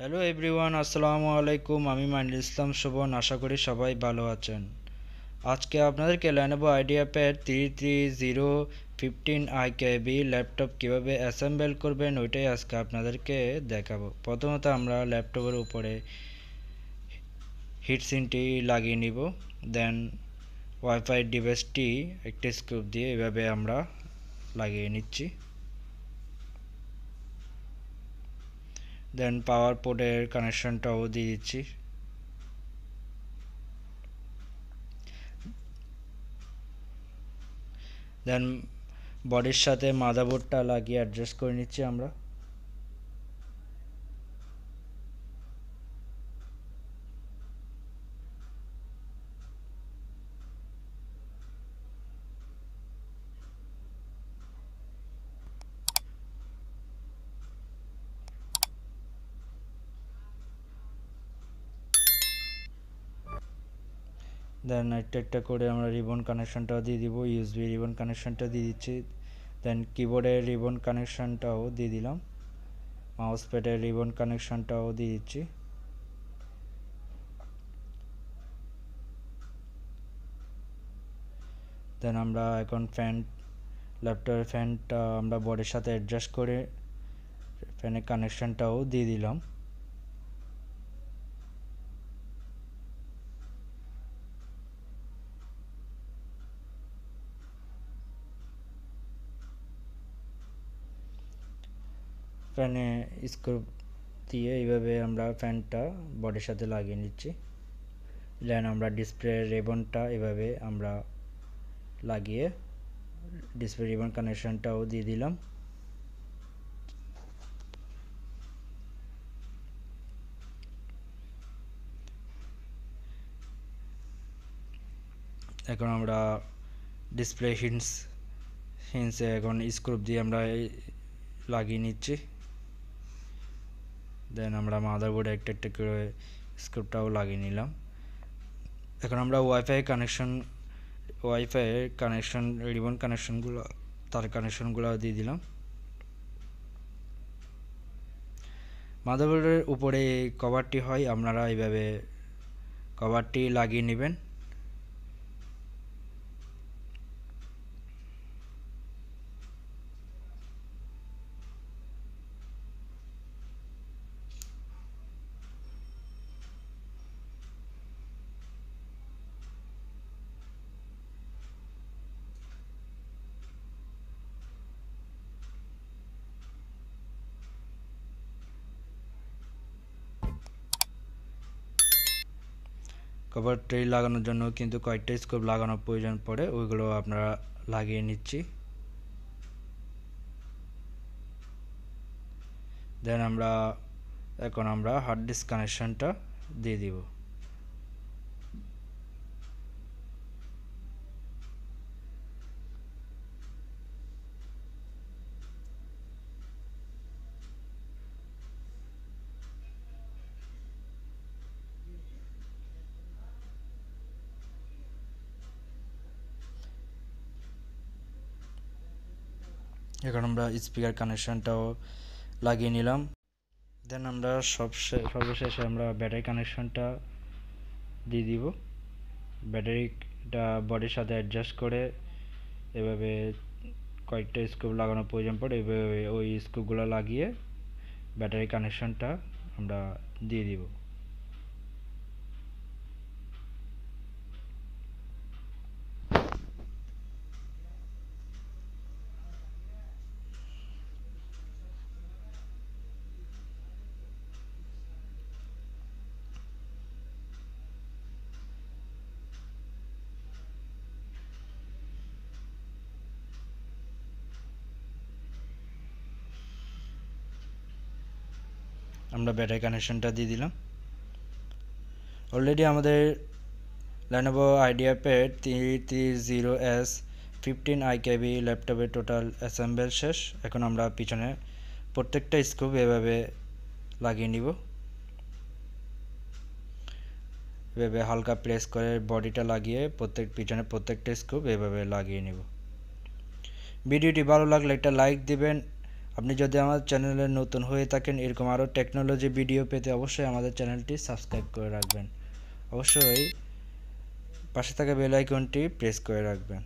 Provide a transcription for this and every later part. Hello everyone, আসসালামু আলাইকুম। আমি মাইনুল ইসলাম শোভন, আশা করি সবাই ভালো আছেন। আজকে আপনাদেরকে Lenovo IdeaPad 330S-15IKB ল্যাপটপ কিভাবে অ্যাসেম্বল করবেন ওইটাই আজকে আপনাদেরকে দেখাবো। প্রথমত আমরা ল্যাপটপের উপরে হিটসিনটি লাগিয়ে নিব, দেন ওয়াইফাই ডিভাইসটি একটি স্ক্রু দিয়ে এভাবে আমরা লাগিয়ে নিচ্ছি। দেন পাওয়ার পোর্টের কানেকশনটাও দিয়ে দিচ্ছি। দেন বডির সাথে মাদারবোর্ডটা লাগিয়ে অ্যাডজাস্ট করে নিচ্ছি আমরা। দেন একটা একটা করে আমরা রিবন কানেকশনটাও দিয়ে দিব, ইউএসবি রিবন কানেকশনটা দিয়ে দিচ্ছি। দেন কিবোর্ডের রিবন কানেকশনটাও দিয়ে দিলাম, মাউস প্যাডের রিবন কানেকশনটাও দিয়ে দিচ্ছি। দেন আমরা এখন ল্যাপটপের ফ্যানটা আমরা বডির সাথে অ্যাডজাস্ট করে ফ্যানের কানেকশনটাও দিয়ে দিলাম। ফ্যানে স্ক্রু দিয়ে এইভাবে আমরা ফ্যানটা বডির সাথে লাগিয়ে নিচ্ছি। দেন আমরা ডিসপ্লে রিবনটা এভাবে আমরা লাগিয়ে ডিসপ্লে রিবন কানেকশনটাও দিয়ে দিলাম। এখন আমরা ডিসপ্লে হিন্সে এখন স্ক্রু দিয়ে আমরা লাগিয়ে নিচ্ছি। দেন আমরা মাদারবোর্ডে একটা একটা করে স্ক্রুটাও লাগিয়ে নিলাম। এখন আমরা ওয়াইফাইয়ের কানেকশন রিবন কানেকশনগুলো তার কানেকশনগুলো দিয়ে দিলাম। মাদারবোর্ডের উপরে কভারটি হয়, আপনারা এইভাবে কভারটি লাগিয়ে নেবেন। কভার ট্রে লাগানোর জন্য কিন্তু কয়েকটা স্ক্রু লাগানোর প্রয়োজন পড়ে, ওইগুলো আপনারা লাগিয়ে নিচ্ছি। দেন এখন আমরা হার্ড ডিস্ক কানেকশনটা দিয়ে দিব। এখন আমরা স্পিকার কানেকশনটাও লাগিয়ে নিলাম। দেন আমরা সর্বশেষে আমরা ব্যাটারি কানেকশনটা দিয়ে দিব। ব্যাটারিটা বডির সাথে অ্যাডজাস্ট করে এভাবে কয়েকটা স্ক্রু লাগানোর প্রয়োজন পড়ে, এভাবে ওই স্ক্রুগুলো লাগিয়ে ব্যাটারি কানেকশনটা আমরা দিয়ে দিব। আমরা ব্যাটারি কানেকশনটা দিয়ে দিলাম। অলরেডি আমাদের Lenovo IdeaPad 330S-15IKB ল্যাপটপে টোটাল অ্যাসেম্বল শেষ। এখন আমরা পিছনে প্রত্যেকটা স্ক্রু এভাবে লাগিয়ে নিব, এভাবে হালকা প্রেস করে বডিটা লাগিয়ে প্রত্যেকটা স্ক্রু এভাবে লাগিয়ে নিব। ভিডিওটি ভালো লাগলে একটা লাইক দিবেন, আপনি যদি আমাদের চ্যানেলে নতুন হয়ে থাকেন এরকম আরো টেকনোলজি ভিডিও পেতে অবশ্যই আমাদের চ্যানেলটি সাবস্ক্রাইব করে রাখবেন, অবশ্যই পাশে থাকা বেল আইকনটি প্রেস করে রাখবেন।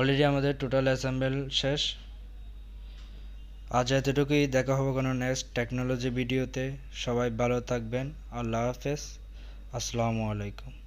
অলরেডি আমাদের টোটাল অ্যাসেম্বল শেষ। আজ এতটুকুই, দেখা হবে কোনো নেক্সট টেকনোলজি ভিডিওতে। সবাই ভালো থাকবেন। আল্লাহ হাফেজ। আসসালামু আলাইকুম।